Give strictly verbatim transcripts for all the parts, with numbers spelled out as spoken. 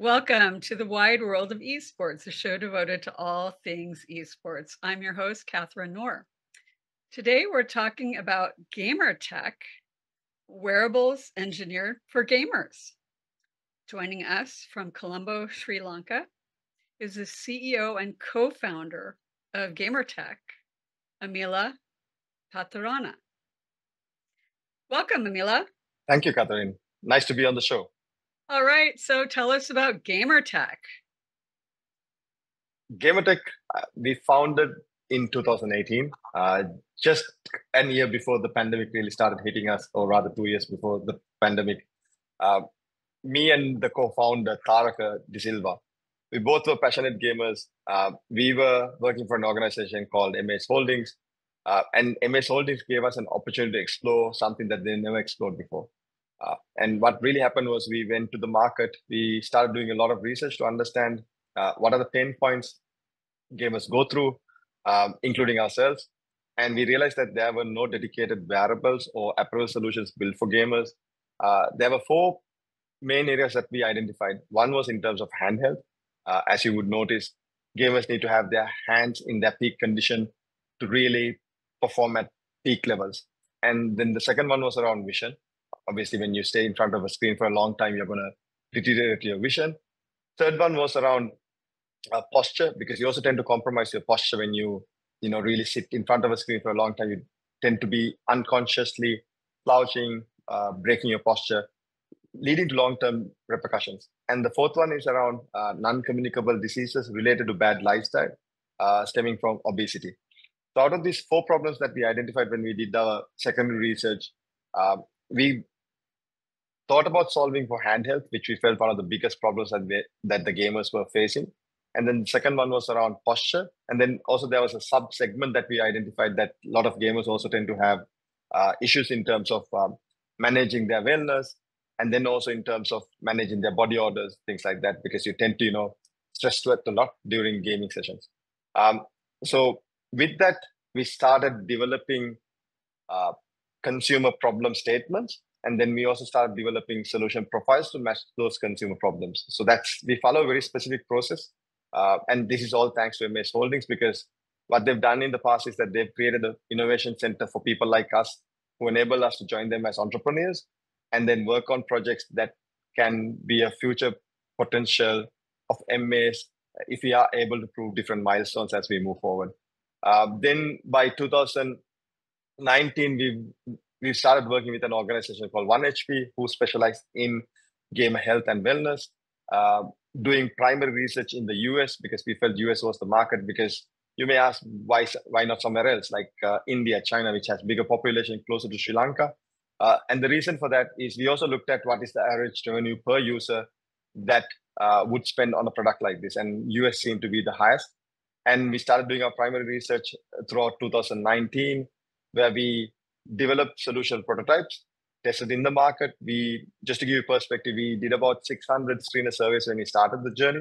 Welcome to the wide world of esports, a show devoted to all things esports. I'm your host, Catherine Noor. Today we're talking about GamerTech, wearables engineered for gamers. Joining us from Colombo, Sri Lanka, is the C E O and co-founder of GamerTech, Amila Pathirana. Welcome, Amila. Thank you, Catherine. Nice to be on the show. All right, so tell us about GamerTech. GamerTech, we founded in two thousand eighteen, uh, just a year before the pandemic really started hitting us, or rather two years before the pandemic. Uh, me and the co-founder, Taraka De Silva, we both were passionate gamers. Uh, we were working for an organization called M S Holdings, uh, and M S Holdings gave us an opportunity to explore something that they never explored before. Uh, and what really happened was we went to the market. We started doing a lot of research to understand uh, what are the pain points gamers go through, um, including ourselves. And we realized that there were no dedicated wearables or apparel solutions built for gamers. Uh, there were four main areas that we identified. One was in terms of handheld. Uh, as you would notice, gamers need to have their hands in their peak condition to really perform at peak levels. And then the second one was around vision. Obviously, when you stay in front of a screen for a long time, you're going to deteriorate your vision. Third one was around uh, posture, because you also tend to compromise your posture when you, you know, really sit in front of a screen for a long time. You tend to be unconsciously slouching, uh, breaking your posture, leading to long-term repercussions. And the fourth one is around uh, non-communicable diseases related to bad lifestyle, uh, stemming from obesity. So out of these four problems that we identified when we did our secondary research, uh, we thought about solving for handheld, which we felt one of the biggest problems that, we, that the gamers were facing. And then the second one was around posture. And then also there was a sub-segment that we identified that a lot of gamers also tend to have uh, issues in terms of um, managing their wellness, and then also in terms of managing their body odors, things like that, because you tend to, you know, stress sweat a lot during gaming sessions. Um, so with that, we started developing uh, consumer problem statements. And then we also started developing solution profiles to match those consumer problems. So that's, we follow a very specific process. Uh, and this is all thanks to M S Holdings, because what they've done in the past is that they've created an innovation center for people like us who enable us to join them as entrepreneurs and then work on projects that can be a future potential of M S if we are able to prove different milestones as we move forward. Uh, then by two thousand nineteen, we've, we've started working with an organization called One H P, who specialize in gamer health and wellness, uh, doing primary research in the U S, because we felt U S was the market, because you may ask, why, why not somewhere else, like uh, India, China, which has bigger population closer to Sri Lanka. Uh, and the reason for that is we also looked at what is the average revenue per user that uh, would spend on a product like this. And U S seemed to be the highest. And we started doing our primary research throughout two thousand nineteen, where we developed solution prototypes, tested in the market. We, just to give you perspective, we did about six hundred screener surveys when we started the journey,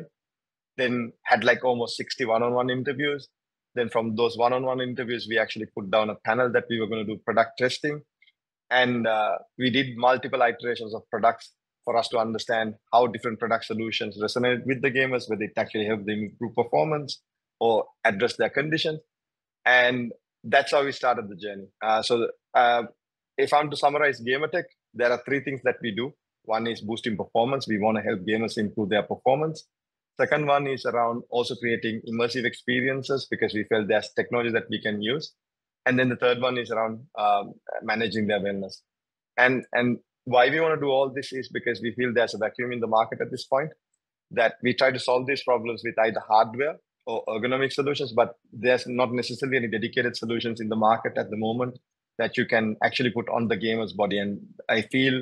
then had like almost sixty one-on-one interviews. Then from those one-on-one interviews, we actually put down a panel that we were going to do product testing. And uh, we did multiple iterations of products for us to understand how different product solutions resonate with the gamers, whether it actually helped them improve performance or address their conditions. And that's how we started the journey. Uh, so uh, if I'm to summarize GamerTech, there are three things that we do. One is boosting performance. We want to help gamers improve their performance. Second one is around also creating immersive experiences, because we felt there's technology that we can use. And then the third one is around um, managing their wellness. And, and why we want to do all this is because we feel there's a vacuum in the market at this point, that we try to solve these problems with either hardware or ergonomic solutions, but there's not necessarily any dedicated solutions in the market at the moment that you can actually put on the gamer's body. And I feel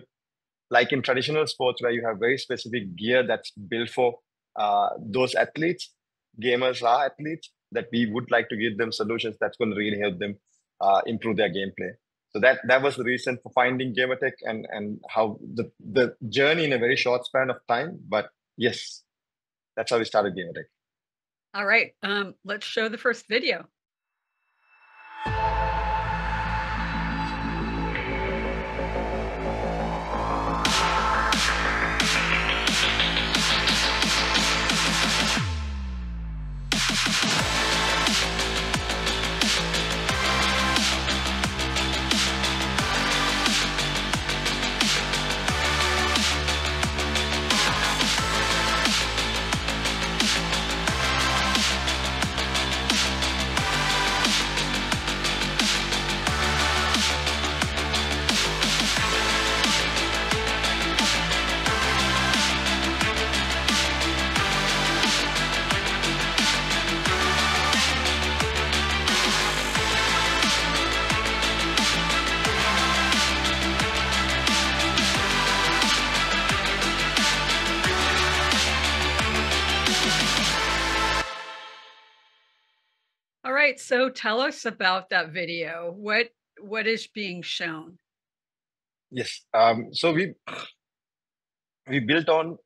like in traditional sports where you have very specific gear that's built for uh, those athletes, gamers are athletes, that we would like to give them solutions that's going to really help them Uh, improve their gameplay. So that that was the reason for finding GamerTech, and and how the the journey in a very short span of time. But yes, that's how we started GamerTech. All right, um, let's show the first video. right, so tell us about that video. What what is being shown? Yes, um, so we we built on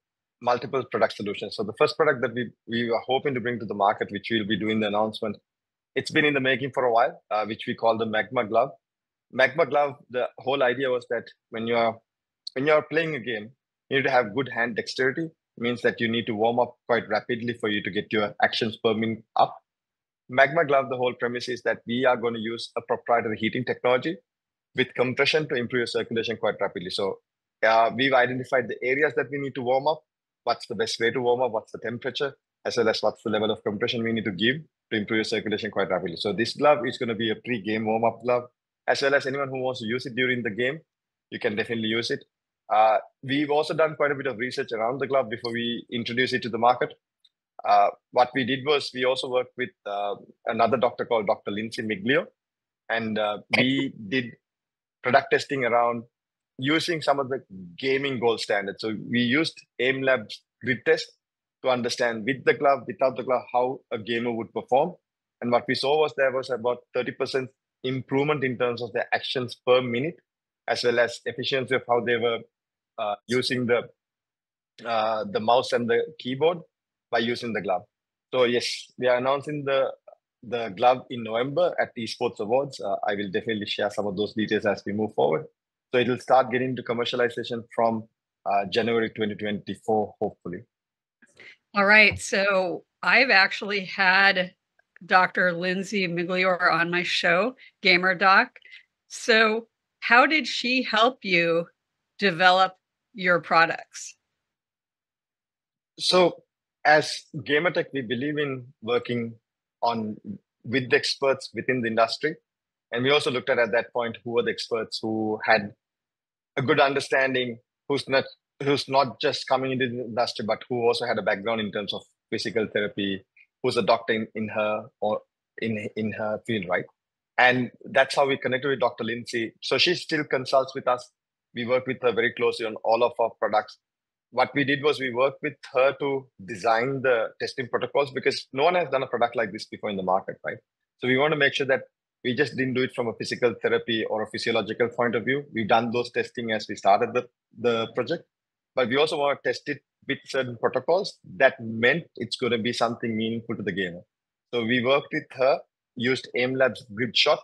multiple product solutions. So the first product that we we are hoping to bring to the market, which we'll be doing the announcement, it's been in the making for a while, uh, which we call the Magma Glove. Magma Glove, the whole idea was that when you are when you are playing a game, you need to have good hand dexterity. It means that you need to warm up quite rapidly for you to get your actions per minute up. Magma Glove, the whole premise is that we are going to use a proprietary heating technology with compression to improve your circulation quite rapidly. So uh, we've identified the areas that we need to warm up, what's the best way to warm up, what's the temperature, as well as what's the level of compression we need to give to improve your circulation quite rapidly. So this glove is going to be a pre-game warm-up glove, as well as anyone who wants to use it during the game, you can definitely use it. Uh, we've also done quite a bit of research around the glove before we introduce it to the market. Uh, what we did was we also worked with uh, another doctor called Doctor Lindsey Migliore, and uh, we did product testing around using some of the gaming gold standards. So we used Aim Lab's grid test to understand with the glove, without the glove, how a gamer would perform. And what we saw was there was about thirty percent improvement in terms of their actions per minute, as well as efficiency of how they were uh, using the uh, the mouse and the keyboard by using the glove. So yes, we are announcing the the glove in November at the Esports Awards. Uh, I will definitely share some of those details as we move forward. So it will start getting to commercialization from uh, January twenty twenty-four, hopefully. All right. So I've actually had Doctor Lindsey Migliore on my show, GamerDoc. So how did she help you develop your products? So as GamerTech, we believe in working on with the experts within the industry. And we also looked at at that point, who were the experts who had a good understanding, who's not, who's not just coming into the industry, but who also had a background in terms of physical therapy, who's a doctor in, in her or in, in her field, right? And that's how we connected with Doctor Lindsey. So she still consults with us. We work with her very closely on all of our products. What we did was we worked with her to design the testing protocols, because no one has done a product like this before in the market, right? So we want to make sure that we just didn't do it from a physical therapy or a physiological point of view. We've done those testing as we started the, the project, but we also want to test it with certain protocols that meant it's going to be something meaningful to the gamer. So we worked with her, used Aim Lab's grid shot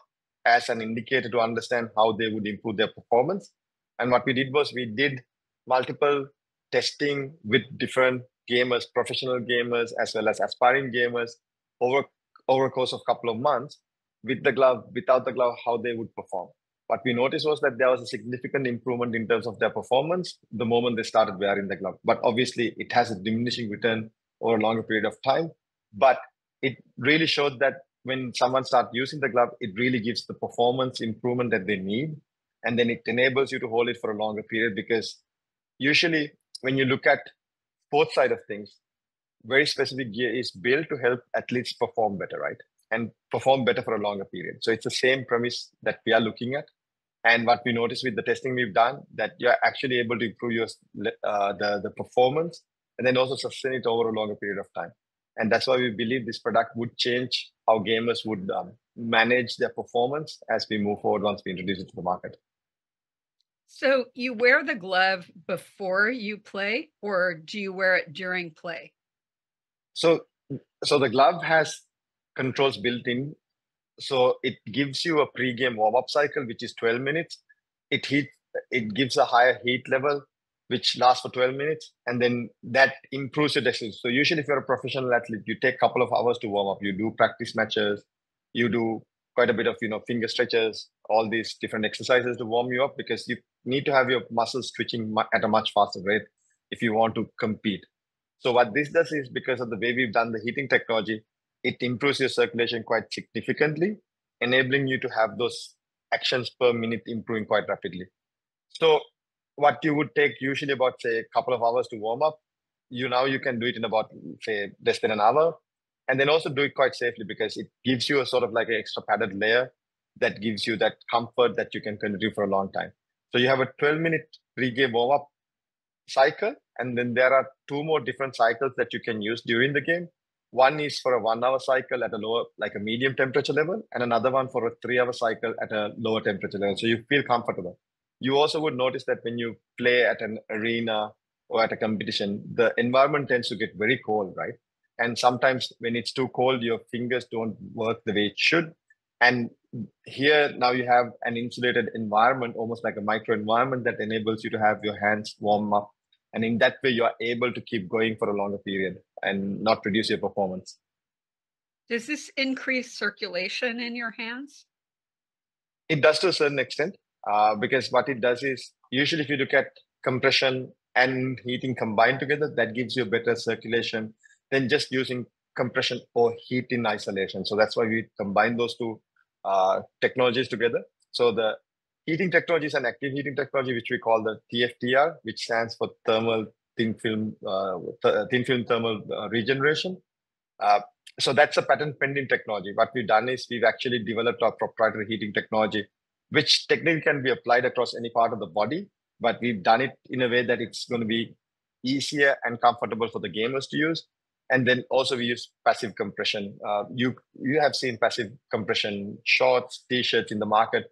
as an indicator to understand how they would improve their performance. And what we did was we did multiple testing with different gamers, professional gamers, as well as aspiring gamers over, over a course of a couple of months, with the glove, without the glove, how they would perform. What we noticed was that there was a significant improvement in terms of their performance the moment they started wearing the glove. But obviously, it has a diminishing return over a longer period of time. But it really showed that when someone starts using the glove, it really gives the performance improvement that they need. And then it enables you to hold it for a longer period, because usually when you look at sports side of things, very specific gear is built to help athletes perform better, right? And perform better for a longer period. So it's the same premise that we are looking at. And what we noticed with the testing we've done, that you're actually able to improve your uh, the, the performance and then also sustain it over a longer period of time. And that's why we believe this product would change how gamers would um, manage their performance as we move forward once we introduce it to the market. So you wear the glove before you play, or do you wear it during play? So, so the glove has controls built in. So it gives you a pre-game warm-up cycle, which is twelve minutes. It heat, it gives a higher heat level, which lasts for twelve minutes. And then that improves your dexterity. So usually if you're a professional athlete, you take a couple of hours to warm up. You do practice matches. You do quite a bit of, you know, finger stretches, all these different exercises to warm you up, because you need to have your muscles twitching at a much faster rate if you want to compete. So what this does is, because of the way we've done the heating technology, it improves your circulation quite significantly, enabling you to have those actions per minute improving quite rapidly. So what you would take usually about, say, a couple of hours to warm up, you now you can do it in about, say, less than an hour. And then also do it quite safely, because it gives you a sort of like an extra padded layer that gives you that comfort that you can continue for a long time. So you have a twelve minute pre-game warm-up cycle, and then there are two more different cycles that you can use during the game. One is for a one-hour cycle at a lower, like a medium temperature level, and another one for a three-hour cycle at a lower temperature level. So you feel comfortable. You also would notice that when you play at an arena or at a competition, the environment tends to get very cold, right? And sometimes when it's too cold, your fingers don't work the way it should. And here now you have an insulated environment, almost like a micro environment that enables you to have your hands warm up. And in that way, you are able to keep going for a longer period and not reduce your performance. Does this increase circulation in your hands? It does to a certain extent, uh, because what it does is, usually if you look at compression and heating combined together, that gives you better circulation than just using compression or heat in isolation. So that's why we combine those two uh, technologies together. So the heating technology is an active heating technology, which we call the T F T R, which stands for thermal thin film, uh, th thin film thermal uh, regeneration. Uh, so that's a patent pending technology. What we've done is we've actually developed our proprietary heating technology, which technically can be applied across any part of the body, but we've done it in a way that it's going to be easier and comfortable for the gamers to use. And then also we use passive compression. Uh, you, you have seen passive compression shorts, t-shirts in the market.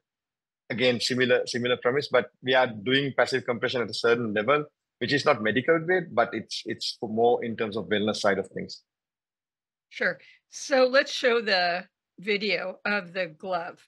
Again, similar, similar premise, but we are doing passive compression at a certain level, which is not medical grade, but it's, it's more in terms of wellness side of things. Sure. So let's show the video of the glove.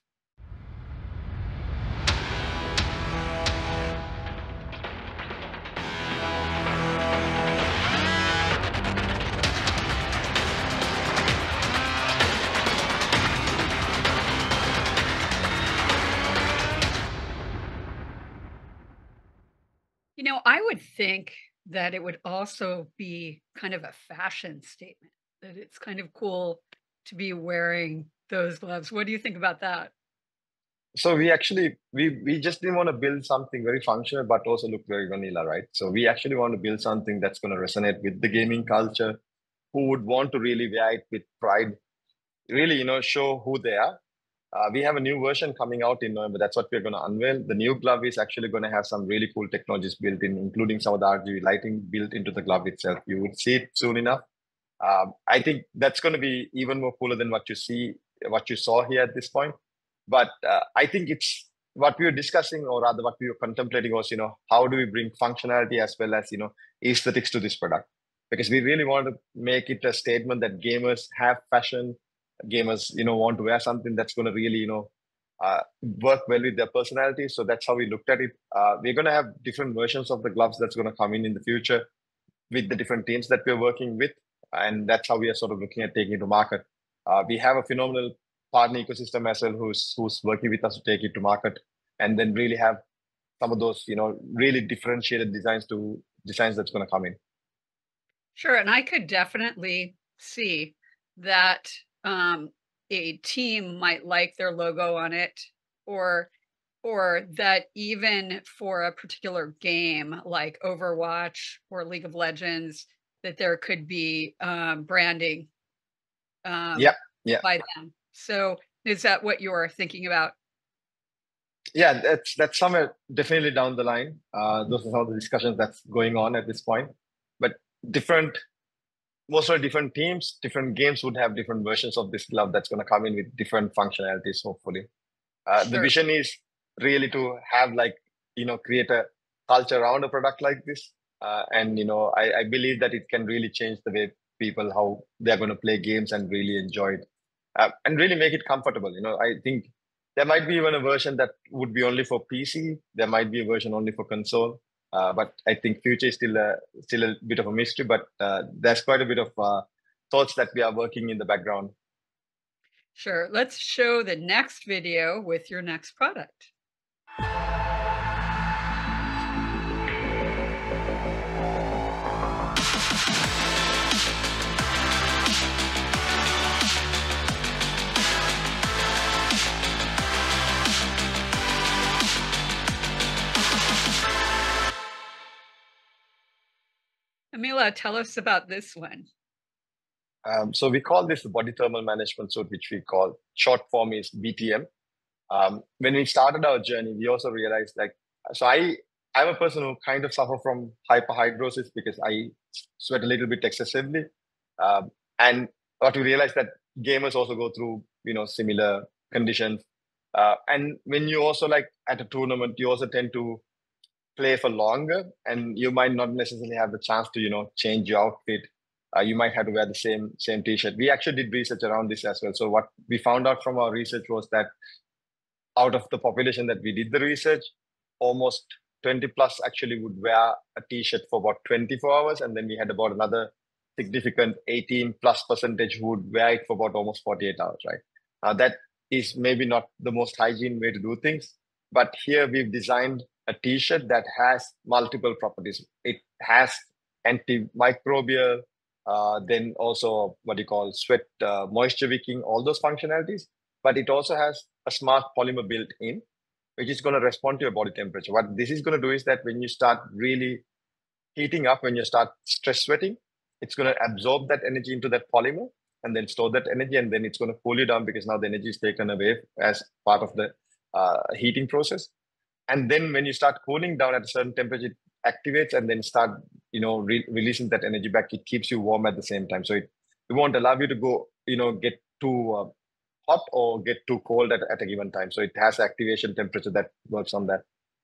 You know, I would think that it would also be kind of a fashion statement, that it's kind of cool to be wearing those gloves. What do you think about that? So we actually, we, we just didn't want to build something very functional, but also look very vanilla, right? So we actually want to build something that's going to resonate with the gaming culture, who would want to really wear it with pride, really, you know, show who they are. Uh, we have a new version coming out in November. That's what we're going to unveil. The new glove is actually going to have some really cool technologies built in, including some of the R G B lighting built into the glove itself. You would see it soon enough. Um, I think that's going to be even more cooler than what you see, what you saw here at this point. But uh, I think it's what we were discussing, or rather what we were contemplating was, you know, how do we bring functionality as well as, you know, aesthetics to this product? Because we really want to make it a statement that gamers have fashion. Gamers, you know, want to wear something that's going to really, you know, uh, work well with their personality. So that's how we looked at it. Uh, we're going to have different versions of the gloves that's going to come in in the future with the different teams that we're working with. And that's how we are sort of looking at taking it to market. Uh, we have a phenomenal partner ecosystem as well who's, who's working with us to take it to market, and then really have some of those, you know, really differentiated designs to designs that's going to come in. Sure. And I could definitely see that. Um, a team might like their logo on it, or or that even for a particular game like Overwatch or League of Legends, that there could be um, branding um, yeah, yeah. by them. So is that what you are thinking about? Yeah, that's, that's somewhere definitely down the line. Uh, those are some of the discussions that's going on at this point. But different... Most of the different teams, different games would have different versions of this glove that's going to come in with different functionalities, hopefully. Uh, sure. The vision is really to have, like, you know, create a culture around a product like this. Uh, and, you know, I, I believe that it can really change the way people, how they're going to play games and really enjoy it uh, and really make it comfortable. You know, I think there might be even a version that would be only for P C. There might be a version only for console. Uh, but I think future is still a, still a bit of a mystery, but uh, there's quite a bit of uh, thoughts that we are working in the background. Sure. Let's show the next video with your next product. Amila, tell us about this one. Um, so we call this the body thermal management suit, which we call short form is B T M. Um, when we started our journey, we also realized, like, so I, I'm a person who kind of suffer from hyperhidrosis because I sweat a little bit excessively. Um, and or to realize that gamers also go through, you know, similar conditions. Uh, and when you also like at a tournament, you also tend to play for longer, and you might not necessarily have the chance to, you know, change your outfit. Uh, you might have to wear the same same T-shirt. We actually did research around this as well. So what we found out from our research was that out of the population that we did the research, almost twenty plus actually would wear a T-shirt for about twenty-four hours. And then we had about another significant eighteen plus percentage who would wear it for about almost forty-eight hours, right? Now that is maybe not the most hygiene way to do things, but here we've designed a T-shirt that has multiple properties. It has antimicrobial, uh, then also what you call sweat, uh, moisture wicking, all those functionalities, but it also has a smart polymer built in, which is going to respond to your body temperature. What this is going to do is that when you start really heating up, when you start stress sweating, it's going to absorb that energy into that polymer and then store that energy, and then it's going to cool you down because now the energy is taken away as part of the uh, heating process. And then when you start cooling down at a certain temperature, it activates and then start, you know, re releasing that energy back. It keeps you warm at the same time. So it, it won't allow you to go, you know, get too uh, hot or get too cold at, at a given time. So it has activation temperature that works on that.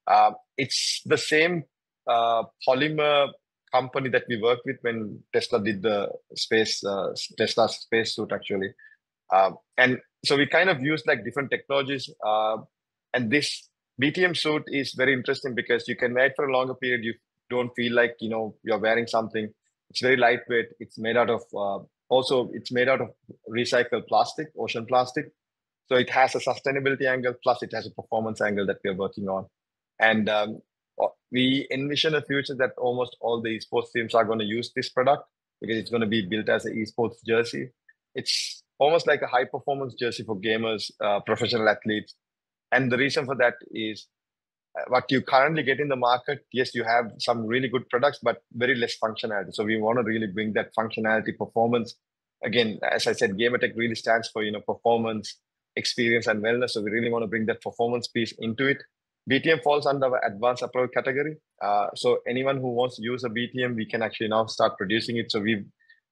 Uh, it's the same uh, polymer company that we worked with when Tesla did the space, uh, Tesla space suit actually. Uh, and so we kind of used like different technologies. Uh, and this B T M suit is very interesting because you can wear it for a longer period. You don't feel like, you know, you're wearing something. It's very lightweight. It's made out of, uh, also it's made out of recycled plastic, ocean plastic. So it has a sustainability angle, plus it has a performance angle that we're working on. And um, we envision a future that almost all the esports teams are going to use this product because it's going to be built as an esports jersey. It's almost like a high performance jersey for gamers, uh, professional athletes. And the reason for that is what you currently get in the market. Yes, you have some really good products, but very less functionality. So we want to really bring that functionality, performance. Again, as I said, GamerTech really stands for, you know, performance, experience, and wellness. So we really want to bring that performance piece into it. B T M falls under our advanced approach category. Uh, so anyone who wants to use a B T M, we can actually now start producing it. So we've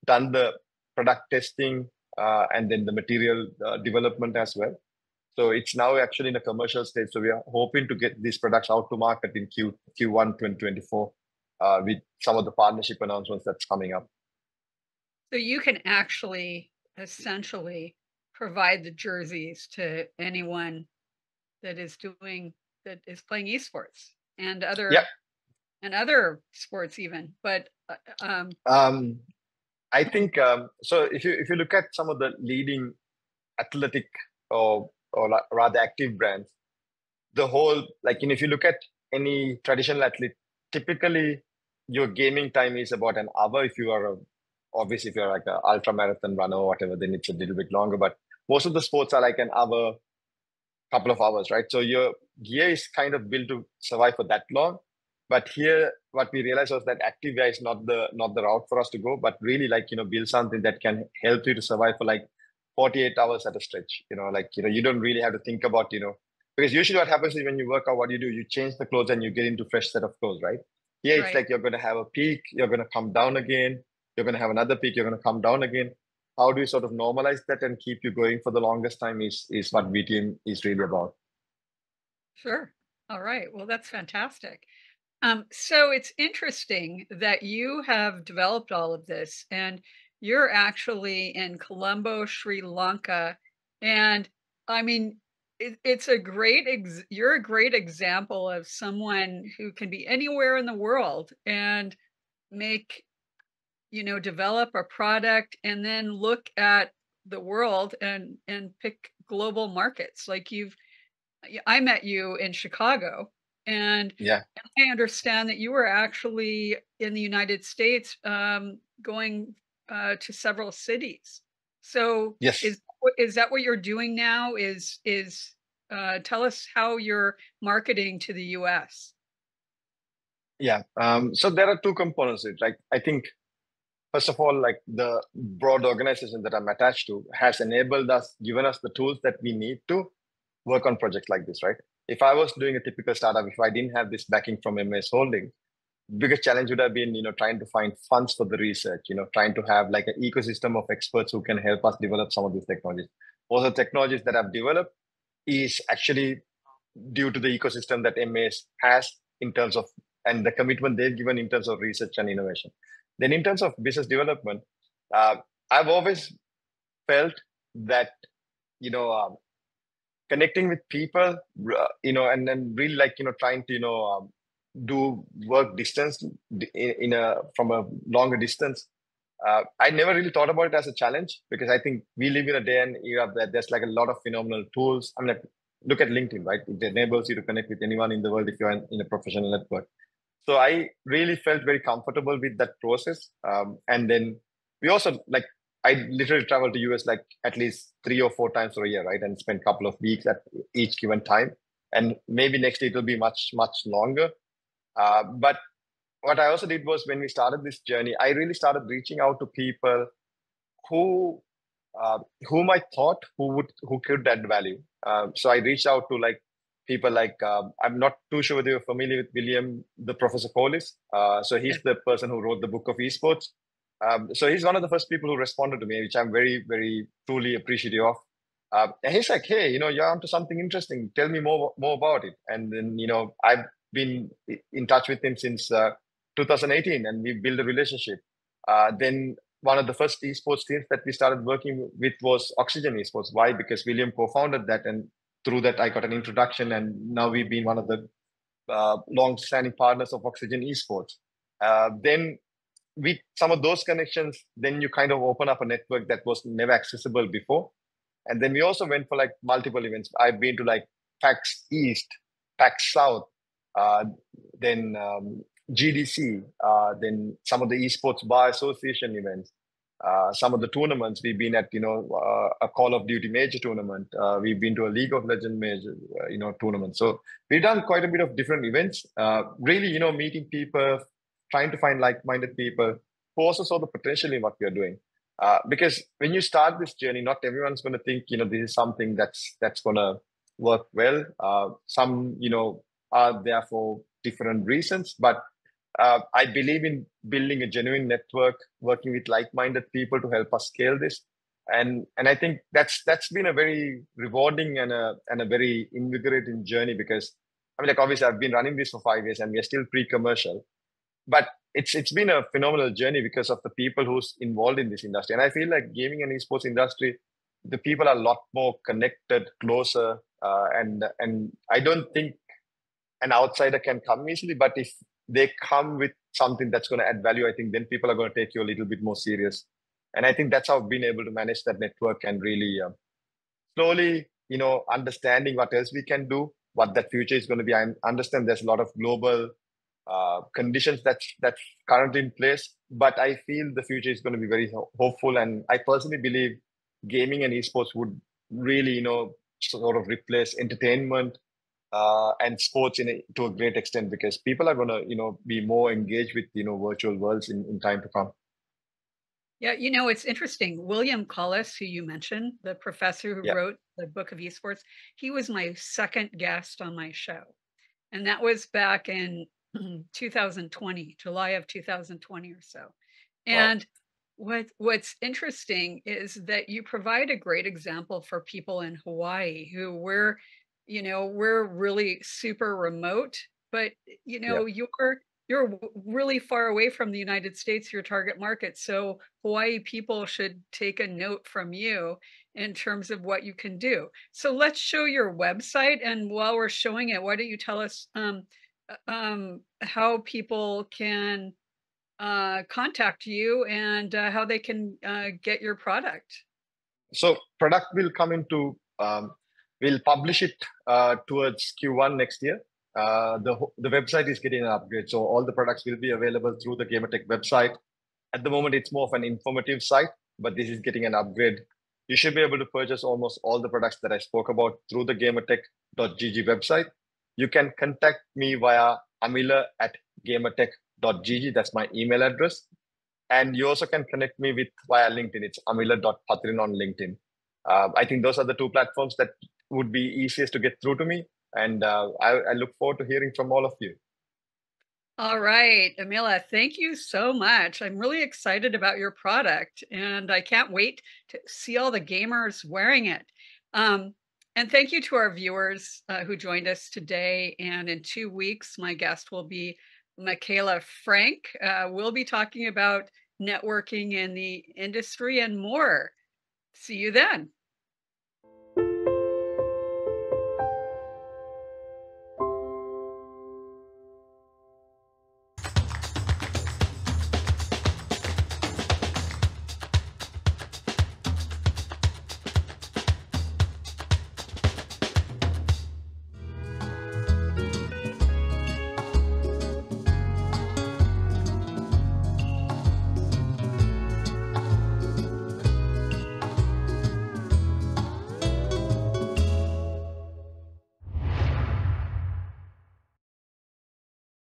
done the product testing uh, and then the material uh, development as well. So it's now actually in a commercial stage. So we are hoping to get these products out to market in Q one twenty twenty-four uh, with some of the partnership announcements that's coming up. So you can actually essentially provide the jerseys to anyone that is doing that is playing esports and other yep. and other sports even. But um, um, I think um, so. If you if you look at some of the leading athletic or or rather active brands, the whole, like, you know, if you look at any traditional athlete, typically your gaming time is about an hour. If you are a, obviously if you're like an ultra marathon runner or whatever, then it's a little bit longer, but most of the sports are like an hour, couple of hours, right? So your gear is kind of built to survive for that long. But here, what we realized was that active wear is not the, not the route for us to go, but really, like, you know, build something that can help you to survive for like forty-eight hours at a stretch, you know, like, you know, you don't really have to think about, you know, because usually what happens is when you work out, what you do, you change the clothes and you get into fresh set of clothes, right? Here, right. It's like, you're going to have a peak, you're going to come down again, you're going to have another peak, you're going to come down again. How do you sort of normalize that and keep you going for the longest time is, is what B T M is really about. Sure. All right. Well, that's fantastic. Um, so it's interesting that you have developed all of this, and you're actually in Colombo, Sri Lanka, and I mean, it, it's a great. Ex you're a great example of someone who can be anywhere in the world and make, you know, develop a product and then look at the world and and pick global markets. Like you've, I met you in Chicago, and yeah, I understand that you were actually in the United States, um, going. Uh, to several cities. So yes. is, is that what you're doing now? Is, is uh, tell us how you're marketing to the U S. Yeah. Um, so there are two components. Like, I think, first of all, like the broad organization that I'm attached to has enabled us, given us the tools that we need to work on projects like this, right? If I was doing a typical startup, if I didn't have this backing from M S Holdings, biggest challenge would have been, you know, trying to find funds for the research, you know, trying to have like an ecosystem of experts who can help us develop some of these technologies. Also, technologies that I've developed is actually due to the ecosystem that M S has in terms of, and the commitment they've given in terms of research and innovation. Then in terms of business development, uh, I've always felt that, you know, um, connecting with people, uh, you know, and then really like, you know, trying to, you know, um, do work distance in, in a, from a longer distance. Uh, I never really thought about it as a challenge because I think we live in a day and era that there's like a lot of phenomenal tools. I mean, like, look at LinkedIn, right? It enables you to connect with anyone in the world if you're in, in a professional network. So I really felt very comfortable with that process. Um, and then we also like, I literally travel to U S like at least three or four times a year, right? And spend a couple of weeks at each given time. And maybe next year it'll be much, much longer. Uh, but what I also did was when we started this journey, I really started reaching out to people who, uh, whom I thought who would, who could add value. Uh, so I reached out to like people like, um, I'm not too sure whether you're familiar with William, the Professor Collis. Uh, so he's the person who wrote the book of esports. Um, so he's one of the first people who responded to me, which I'm very, very truly appreciative of. Uh, and he's like, hey, you know, you're onto something interesting. Tell me more, more about it. And then, you know, I've been in touch with him since uh, two thousand eighteen, and we built a relationship. Uh, then one of the first esports teams that we started working with was Oxygen Esports. Why? Because William co-founded that, and through that I got an introduction, and now we've been one of the uh, long-standing partners of Oxygen Esports. Uh, then with some of those connections, then you kind of open up a network that was never accessible before. And then we also went for like multiple events. I've been to like PAX East, PAX South, uh, then um, G D C, uh, then some of the Esports Bar Association events, uh, some of the tournaments. We've been at, you know, uh, a Call of Duty major tournament. Uh, we've been to a League of Legends major, uh, you know, tournament. So we've done quite a bit of different events, uh, really, you know, meeting people, trying to find like-minded people who also saw the potential in what we are doing. Uh, because when you start this journey, not everyone's going to think, you know, this is something that's that's going to work well. Uh, some, you know, are there for different reasons. But uh, I believe in building a genuine network, working with like-minded people to help us scale this. And and I think that's that's been a very rewarding and a, and a very invigorating journey because, I mean, like, obviously, I've been running this for five years and we're still pre-commercial. But it's it's been a phenomenal journey because of the people who's involved in this industry. And I feel like gaming and esports industry, the people are a lot more connected, closer. Uh, and and I don't think an outsider can come easily. But if they come with something that's going to add value, I think then people are going to take you a little bit more serious. And I think that's how I've been able to manage that network and really uh, slowly, you know, understanding what else we can do, what that future is going to be. I understand there's a lot of global Uh, conditions that's that's currently in place, but I feel the future is going to be very ho hopeful, and I personally believe gaming and esports would really, you know, sort of replace entertainment uh, and sports in a, to a great extent because people are going to, you know, be more engaged with, you know, virtual worlds in, in time to come. Yeah, you know, it's interesting. William Collis, who you mentioned, the professor who yeah. wrote the book of esports, he was my second guest on my show, and that was back in two thousand twenty, July of two thousand twenty or so. And wow. what what's interesting is that you provide a great example for people in Hawaii who we're, you know, we're really super remote, but, you know, yep. you're you're really far away from the United States, your target market. So Hawaii people should take a note from you in terms of what you can do. So let's show your website. And while we're showing it, why don't you tell us um, Um, how people can uh, contact you and uh, how they can uh, get your product. So product will come into, um, we'll publish it uh, towards Q one next year. Uh, the, the website is getting an upgrade. So all the products will be available through the GamerTech website. At the moment, it's more of an informative site, but this is getting an upgrade. You should be able to purchase almost all the products that I spoke about through the gamertech dot g g website. You can contact me via Amila at gamertech dot g g. That's my email address. And you also can connect me with via LinkedIn. It's amila dot pathirana on LinkedIn. Uh, I think those are the two platforms that would be easiest to get through to me. And uh, I, I look forward to hearing from all of you. All right, Amila, thank you so much. I'm really excited about your product and I can't wait to see all the gamers wearing it. Um, and thank you to our viewers uh, who joined us today. And in two weeks, my guest will be Michaela Frank. Uh, we'll be talking about networking in the industry and more. See you then.